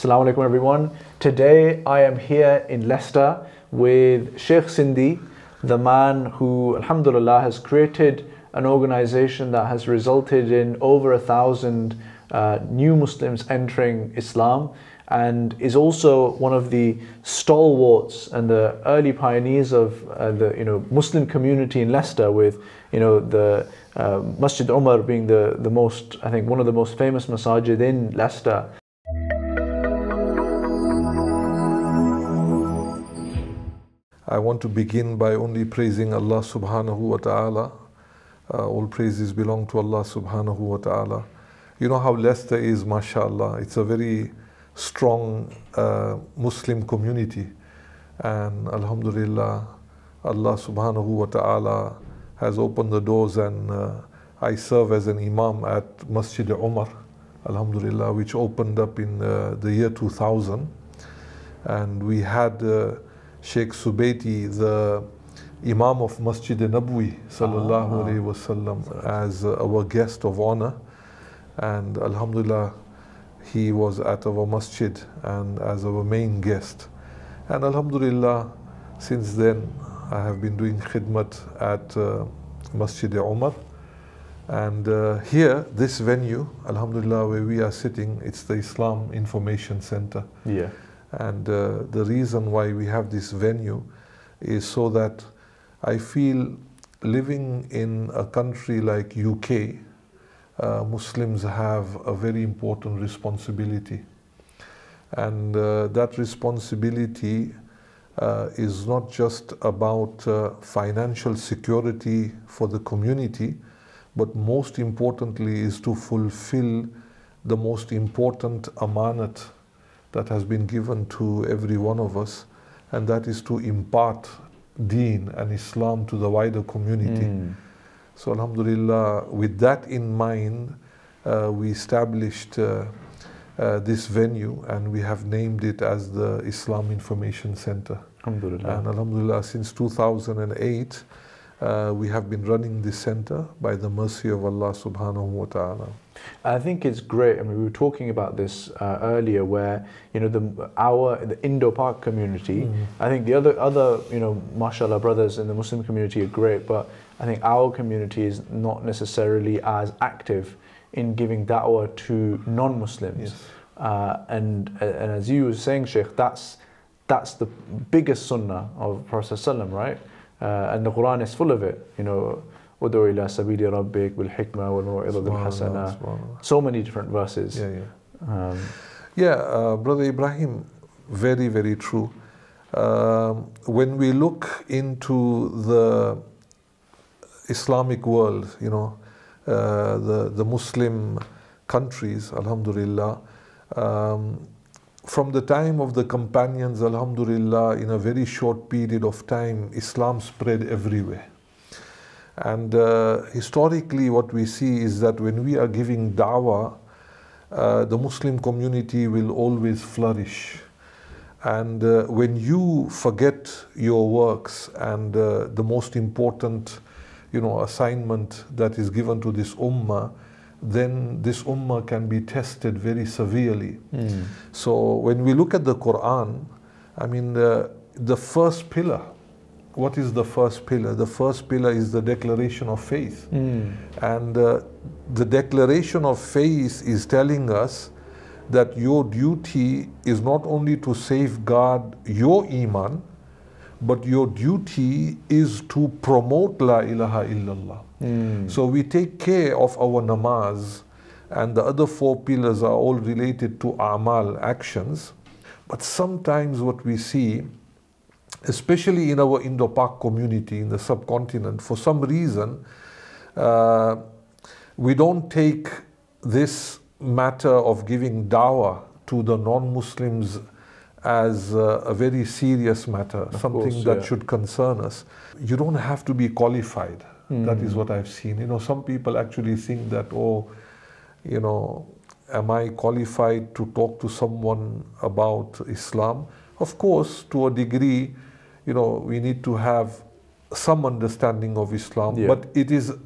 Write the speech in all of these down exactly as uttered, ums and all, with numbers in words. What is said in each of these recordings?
Assalamu alaikum everyone. Today I am here in Leicester with Sheikh Sindhi, the man who alhamdulillah has created an organization that has resulted in over a thousand uh, new Muslims entering Islam, and is also one of the stalwarts and the early pioneers of uh, the you know Muslim community in Leicester, with you know the uh, Masjid Umar being the the most, I think, one of the most famous masajid in Leicester. I want to begin by only praising Allah subhanahu wa ta'ala. Uh, all praises belong to Allah subhanahu wa ta'ala. You know how Leicester is, mashallah. It's a very strong uh, Muslim community. And alhamdulillah, Allah subhanahu wa ta'ala has opened the doors, and uh, I serve as an imam at Masjid Umar, alhamdulillah, which opened up in uh, the year two thousand. And we had uh, Sheikh Subeti, the Imam of Masjid-e Nabawi, sallallahu alayhi wa sallam, as uh, our guest of honor. And alhamdulillah, he was at our masjid and as our main guest. And alhamdulillah, since then I have been doing khidmat at uh, Masjid-e Umar. And uh, here, this venue, alhamdulillah, where we are sitting, it's the Islam Information Center. Yeah. And uh, the reason why we have this venue is so that I feel, living in a country like U K, uh, Muslims have a very important responsibility. And uh, that responsibility uh, is not just about uh, financial security for the community, but most importantly is to fulfill the most important amanat that has been given to every one of us, and that is to impart deen and Islam to the wider community. Mm. So alhamdulillah, with that in mind, uh, we established uh, uh, this venue, and we have named it as the Islam Information Center. Alhamdulillah. And alhamdulillah, since two thousand eight, Uh, we have been running this center by the mercy of Allah subhanahu wa ta'ala. I think it's great. I mean, we were talking about this uh, earlier, where you know the our the Indo-Pak community, mm. I think the other other you know mashallah brothers in the Muslim community are great, but I think our community is not necessarily as active in giving da'wah to non-Muslims. Yes. uh, and and as you were saying, Sheikh, that's that's the biggest sunnah of Prophet Sallallahu Alaihi Wasallam, right? Uh, and the Quran is full of it, you know, Udu ila sabili rabbik bil hikmah wal maw'izah bil hasana. So many different verses. Yeah, yeah. Um, yeah uh, Brother Ibrahim, very, very true. Uh, when we look into the Islamic world, you know, uh, the, the Muslim countries, alhamdulillah, um, from the time of the companions, alhamdulillah, in a very short period of time, Islam spread everywhere. And uh, historically, what we see is that when we are giving da'wah, uh, the Muslim community will always flourish. And uh, when you forget your works and uh, the most important, you know, assignment that is given to this ummah, then this ummah can be tested very severely. Mm. So when we look at the Quran, I mean, uh, the first pillar, what is the first pillar? The first pillar is the declaration of faith. Mm. And uh, the declaration of faith is telling us that your duty is not only to safeguard your iman, but your duty is to promote La ilaha illallah. Mm. So we take care of our namaz, and the other four pillars are all related to a'mal, actions. But sometimes what we see, especially in our Indo-Pak community, in the subcontinent, for some reason, uh, we don't take this matter of giving dawah to the non-Muslims as uh, a very serious matter, of something course, that yeah. should concern us. You don't have to be qualified. Mm. That is what I've seen. You know, some people actually think that, oh, you know, am I qualified to talk to someone about Islam? Of course, to a degree, you know, we need to have some understanding of Islam, yeah. but it is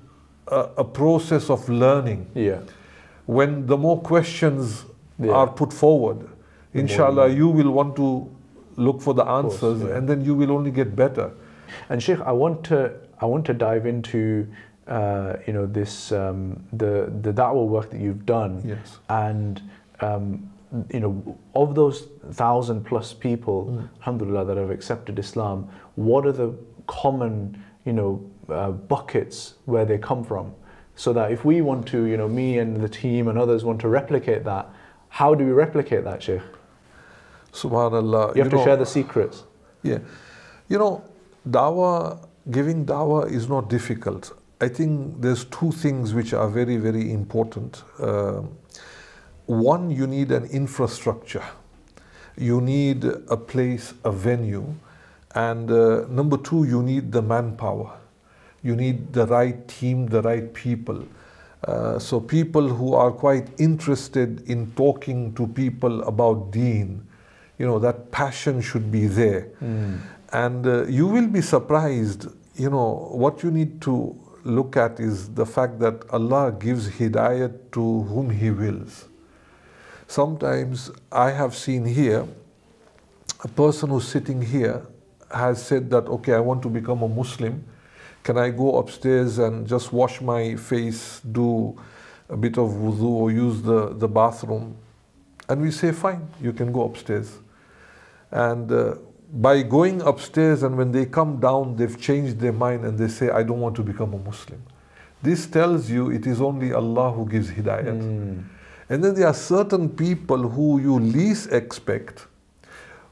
a, a process of learning. Yeah. When the more questions yeah. are put forward, inshallah, you will want to look for the answers, course, yeah. and then you will only get better. And Sheikh, I want to, I want to dive into uh, you know, this um, the the da'wah work that you've done, yes. and um, you know, of those thousand plus people, mm. alhamdulillah, that have accepted Islam, what are the common, you know, uh, buckets where they come from, so that if we want to, you know, me and the team and others want to replicate that, how do we replicate that, Sheikh? Subhanallah. You have you to know, share the secrets. Yeah. You know, dawah, giving dawah is not difficult. I think there's two things which are very, very important. Uh, one, you need an infrastructure. You need a place, a venue. And uh, number two, you need the manpower. You need the right team, the right people. Uh, so people who are quite interested in talking to people about deen, you know, that passion should be there. Mm. And uh, you will be surprised, you know, what you need to look at is the fact that Allah gives hidayat to whom He wills. Sometimes I have seen here, a person who's sitting here has said that, okay, I want to become a Muslim. Can I go upstairs and just wash my face, do a bit of wudu or use the, the bathroom? And we say, fine, you can go upstairs. And uh, by going upstairs, and when they come down, they've changed their mind and they say, I don't want to become a Muslim. This tells you it is only Allah who gives hidayat. Mm. And then there are certain people who you least expect,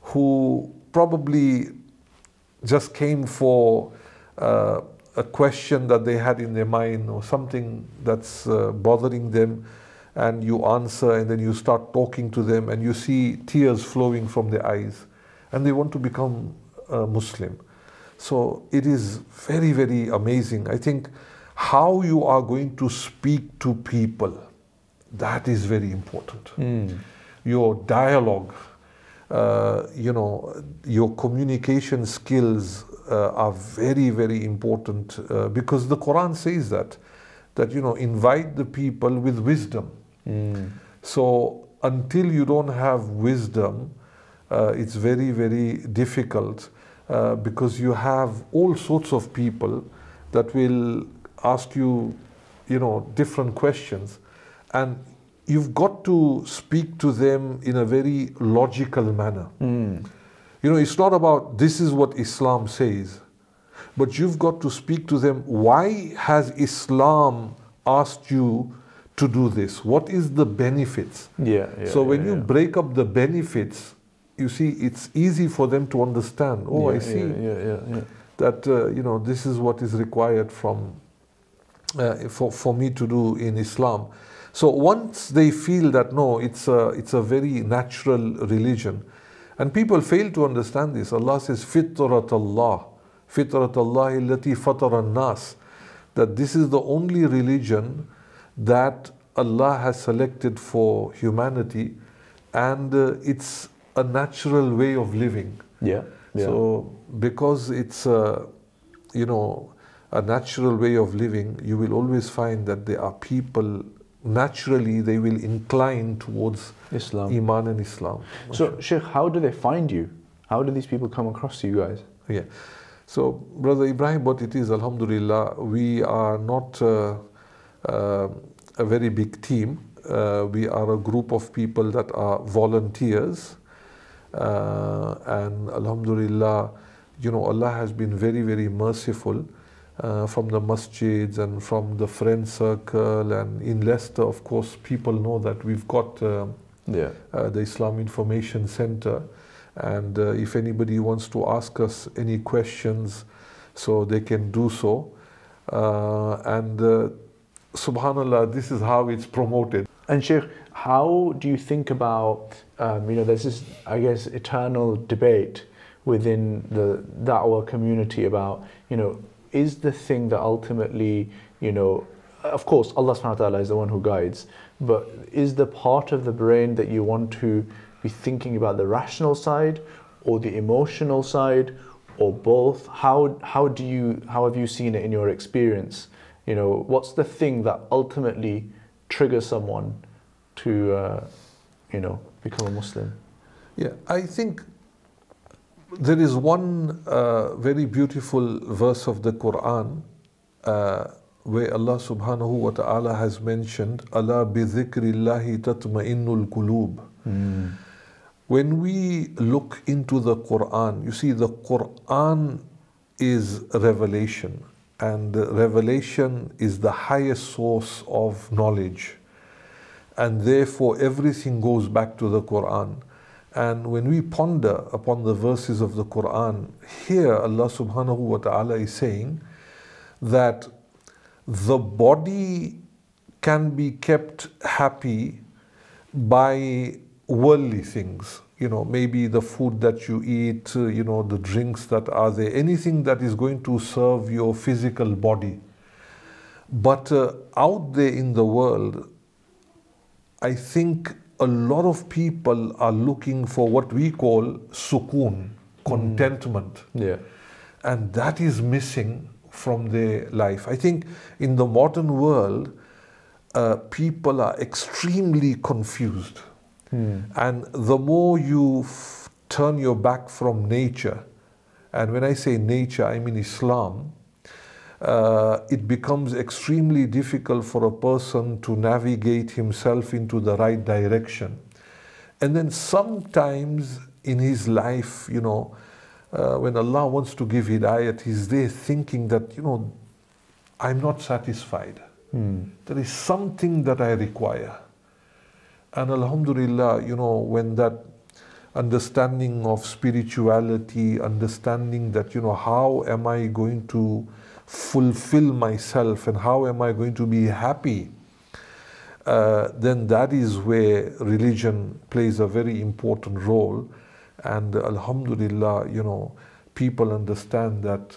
who probably just came for uh, a question that they had in their mind, or something that's uh, bothering them, and you answer, and then you start talking to them, and you see tears flowing from their eyes, and they want to become a Muslim. So it is very, very amazing. I think how you are going to speak to people, that is very important. Mm. Your dialogue, uh, you know, your communication skills uh, are very, very important, uh, because the Quran says that, that, you know, invite the people with wisdom. Mm. So until you don't have wisdom, Uh, it's very, very difficult, uh, because you have all sorts of people that will ask you, you know, different questions, and you've got to speak to them in a very logical manner. Mm. You know, it's not about this is what Islam says, but you've got to speak to them, why has Islam asked you to do this? What is the benefits? Yeah, yeah, so when yeah, you yeah. break up the benefits, you see, it's easy for them to understand. Oh, yeah, I see yeah, yeah, yeah, yeah. that, uh, you know, this is what is required from, uh, for, for me to do in Islam. So once they feel that, no, it's a, it's a very natural religion. And people fail to understand this. Allah says, Fitrat Allah, Fitrat Allah illati fatara an-nas, that this is the only religion that Allah has selected for humanity, and uh, it's a natural way of living. Yeah, yeah. So because it's a, you know, a natural way of living, you will always find that there are people, naturally they will incline towards Islam, Iman and Islam. So Sheikh, how do they find you? How do these people come across to you guys? Yeah. So Brother Ibrahim, what it is, alhamdulillah, we are not uh, uh, a very big team. Uh, we are a group of people that are volunteers. Uh, and alhamdulillah, you know, Allah has been very, very merciful, uh, from the masjids and from the friend circle, and in Leicester, of course, people know that we've got uh, yeah. uh, the Islam Information Center, and uh, if anybody wants to ask us any questions, so they can do so, uh, and uh, subhanallah, this is how it's promoted. And Sheikh, how do you think about, um, you know, there's this, I guess, eternal debate within the da'wah community about, you know, is the thing that ultimately, you know, of course, Allah subhanahu wa ta'ala is the one who guides, but is the part of the brain that you want to be thinking about the rational side or the emotional side or both? How, how do you, how have you seen it in your experience? You know, what's the thing that ultimately trigger someone to, uh, you know, become a Muslim? Yeah, I think there is one uh, very beautiful verse of the Quran uh, where Allah subhanahu wa ta'ala has mentioned, "Ala bi dhikrillahi tatma'innul qulub." Mm. When we look into the Quran, you see the Quran is revelation, and revelation is the highest source of knowledge, and therefore everything goes back to the Quran. And when we ponder upon the verses of the Quran, here Allah subhanahu wa ta'ala is saying that the body can be kept happy by worldly things. You know, maybe the food that you eat, you know, the drinks that are there, anything that is going to serve your physical body. But uh, out there in the world, I think a lot of people are looking for what we call sukoon, contentment. Mm. Yeah. And that is missing from their life. I think in the modern world, uh, people are extremely confused. Mm. And the more you f turn your back from nature, and when I say nature, I mean Islam, Uh, it becomes extremely difficult for a person to navigate himself into the right direction. And then sometimes in his life, you know, uh, when Allah wants to give hidayat, he's there thinking that, you know, I'm not satisfied. Hmm. There is something that I require. And alhamdulillah, you know, when that understanding of spirituality, understanding that, you know, how am I going to fulfill myself and how am I going to be happy, uh, then that is where religion plays a very important role. And alhamdulillah, you know, people understand that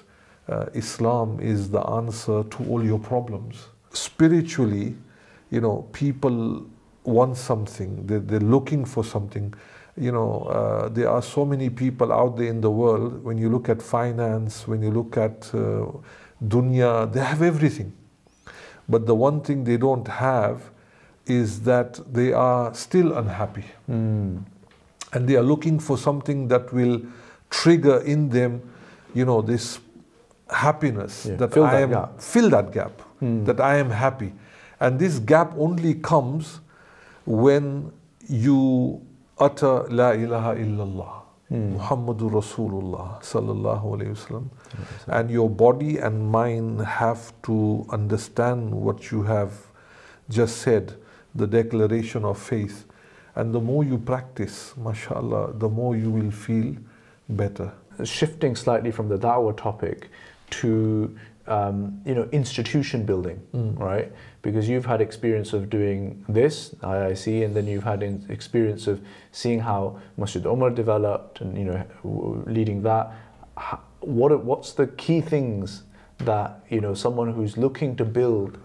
uh, Islam is the answer to all your problems. Spiritually, you know, people want something, they're, they're looking for something. You know, uh, there are so many people out there in the world, when you look at finance, when you look at uh, dunya, they have everything. But the one thing they don't have is that they are still unhappy. Mm. And they are looking for something that will trigger in them, you know, this happiness, yeah, that fill I that am, gap. fill that gap, mm. that I am happy. And this gap only comes when you utter la ilaha illallah, mm. Muhammadur Rasulullah sallallahu alayhi wasallam, and your body and mind have to understand what you have just said, the declaration of faith. And the more you practice, mashallah, the more you will feel better. Shifting slightly from the da'wah topic to Um, you know, institution building, mm. right? Because you've had experience of doing this, I I C, and then you've had in experience of seeing how Masjid Umar developed and, you know, leading that. What, what's the key things that, you know, someone who's looking to build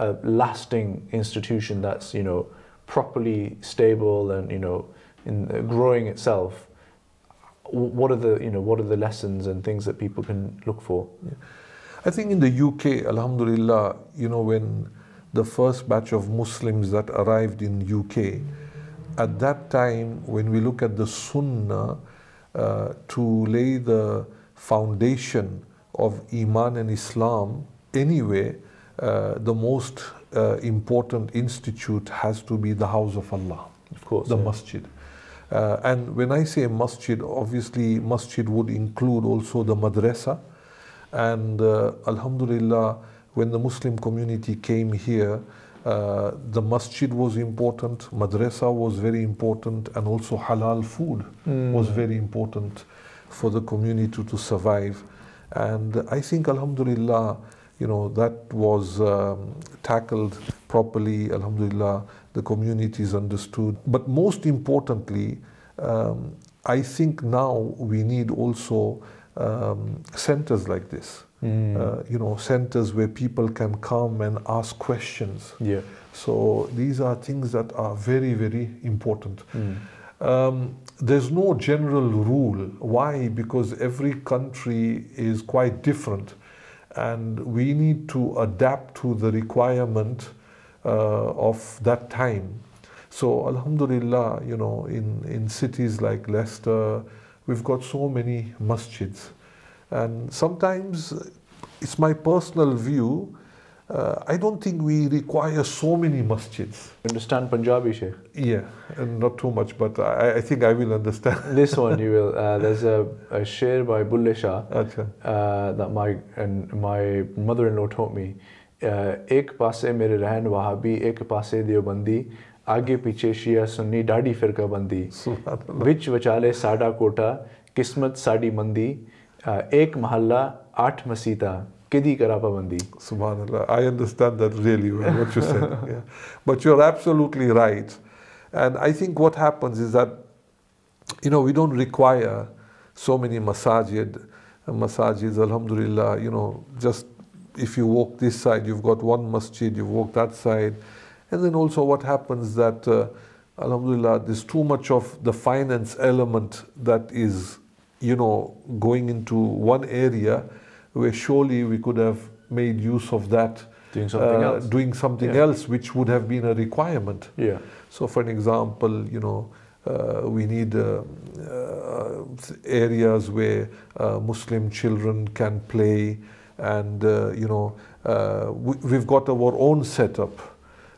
a lasting institution that's, you know, properly stable and, you know, in, uh, growing itself, what are the, you know, what are the lessons and things that people can look for? Yeah. I think in the U K, alhamdulillah, you know, when the first batch of Muslims that arrived in U K, at that time, when we look at the Sunnah, uh, to lay the foundation of Iman and Islam anyway, uh, the most uh, important institute has to be the House of Allah, of course, the yeah. Masjid. Uh, and when I say Masjid, obviously Masjid would include also the Madrasa. And uh, alhamdulillah, when the Muslim community came here, uh, the masjid was important, madrasa was very important, and also halal food mm. was very important for the community to survive. And I think alhamdulillah, you know, that was um, tackled properly. Alhamdulillah, the communities understood. But most importantly, um, I think now we need also Um, centers like this, mm. uh, you know, centers where people can come and ask questions. Yeah. So these are things that are very, very important. Mm. Um, there's no general rule. Why? Because every country is quite different, and we need to adapt to the requirement uh, of that time. So alhamdulillah, you know, in, in cities like Leicester, we've got so many masjids. And sometimes, it's my personal view, uh, I don't think we require so many masjids. Understand Punjabi, Sheikh? Yeah, and not too much, but I, I think I will understand. This one you will. Uh, there's a, a sher by Bulle Shah uh, that my and my mother-in-law taught me. Ek paase mere rehn Wahhabi, ek paase Deobandi, aage piche Shia Sunni daadi firqa bandi. Vich vichale sada kota, kismat saadi mandi. Uh, ek mahalla, eight masita, kidi kara pabandi. Subhanallah, I understand that really well, what you said. Yeah. But you're absolutely right. And I think what happens is that, you know, we don't require so many masajid. Masajids, alhamdulillah, you know, just if you walk this side, you've got one masjid, you walk that side. And then also what happens that, uh, alhamdulillah, there's too much of the finance element that is, you know, going into one area where surely we could have made use of that. Doing something uh, else. Doing something yeah. else, which would have been a requirement. Yeah. So for an example, you know, uh, we need uh, uh, areas where uh, Muslim children can play and, uh, you know, uh, we, we've got our own setup,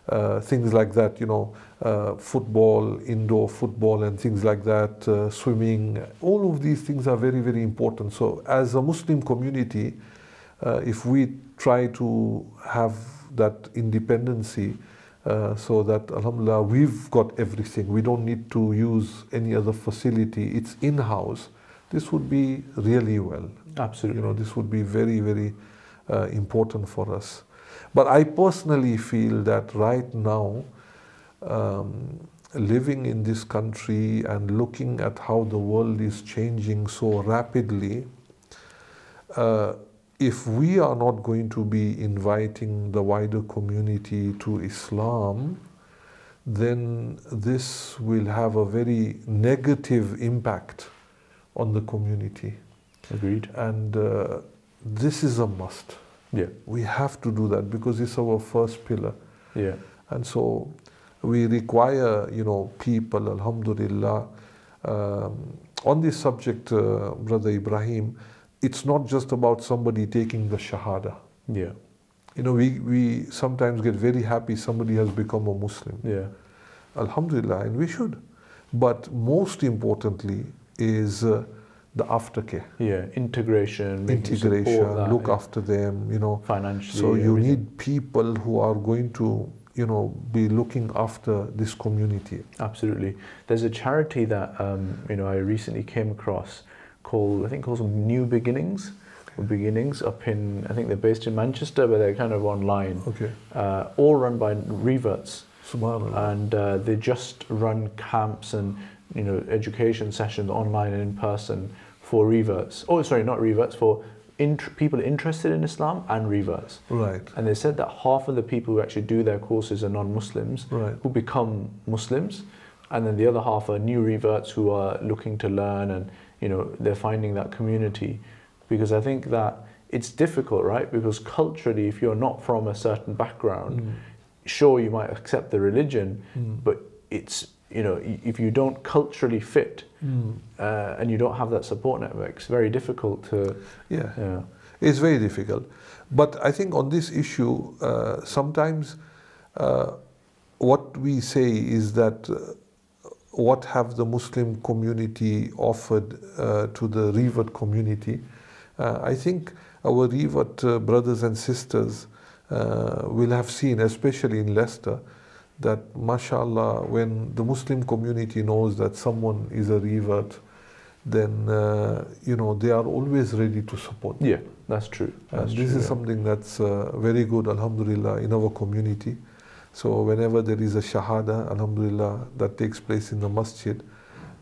uh, things like that, you know. Uh, football, indoor football and things like that, uh, swimming, all of these things are very, very important. So as a Muslim community, uh, if we try to have that independency, uh, so that alhamdulillah, we've got everything, we don't need to use any other facility, it's in-house, this would be really well. Absolutely. You know, this would be very, very uh, important for us. But I personally feel that right now, Um, living in this country and looking at how the world is changing so rapidly, uh, if we are not going to be inviting the wider community to Islam, then this will have a very negative impact on the community. Agreed. And uh, this is a must. Yeah. We have to do that because it's our first pillar. Yeah. And so we require, you know, people, alhamdulillah. Um, on this subject, uh, Brother Ibrahim, it's not just about somebody taking the shahada. Yeah. You know, we, we sometimes get very happy somebody has become a Muslim. Yeah. Alhamdulillah, and we should. But most importantly is uh, the aftercare. Yeah, integration. Integration, look yeah. after them, you know. Financially. So you everything. Need people who are going to, you know, be looking after this community. Absolutely. There's a charity that um, you know, I recently came across called, I think called New Beginnings, or Beginnings up in, I think they're based in Manchester, but they're kind of online. Okay. Uh, all run by reverts. Subhanallah. And uh, they just run camps and, you know, education sessions online and in person for reverts. Oh, sorry, not reverts, for Int people interested in Islam and reverts. Right. And they said that half of the people who actually do their courses are non-Muslims, right, who become Muslims, and then the other half are new reverts who are looking to learn, and you know, they're finding that community. Because I think that it's difficult, right? Because culturally, if you're not from a certain background, mm. sure, you might accept the religion, mm. but it's, you know, if you don't culturally fit mm. uh, and you don't have that support network, it's very difficult to... Yeah, yeah. It's very difficult. But I think on this issue, uh, sometimes uh, what we say is that uh, what have the Muslim community offered uh, to the revert community? Uh, I think our revert uh, brothers and sisters uh, will have seen, especially in Leicester, that mashallah, when the Muslim community knows that someone is a revert, then uh, you know, they are always ready to support them. Yeah, that's true. That's and this true, is yeah. something that's uh, very good, alhamdulillah, in our community. So whenever there is a shahada, alhamdulillah, that takes place in the masjid,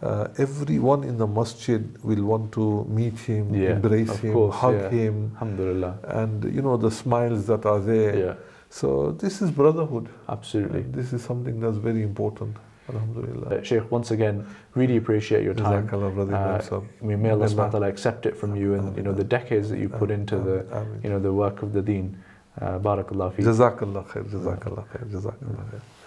uh, everyone in the masjid will want to meet him, yeah, embrace him, course, hug yeah. him, alhamdulillah. And you know, the smiles that are there. Yeah. So this is brotherhood. Absolutely. And this is something that's very important. Alhamdulillah. Uh, Shaykh, once again, really appreciate your time. Jazakallah, brother. Uh, I mean, may Allah subhanahu wa ta'ala accept it from you, and you know, the decades that you put into the, you know, the work of the deen. Uh, barakallah feekum. Jazakallah khair. Jazakallah khair. Jazakallah khair.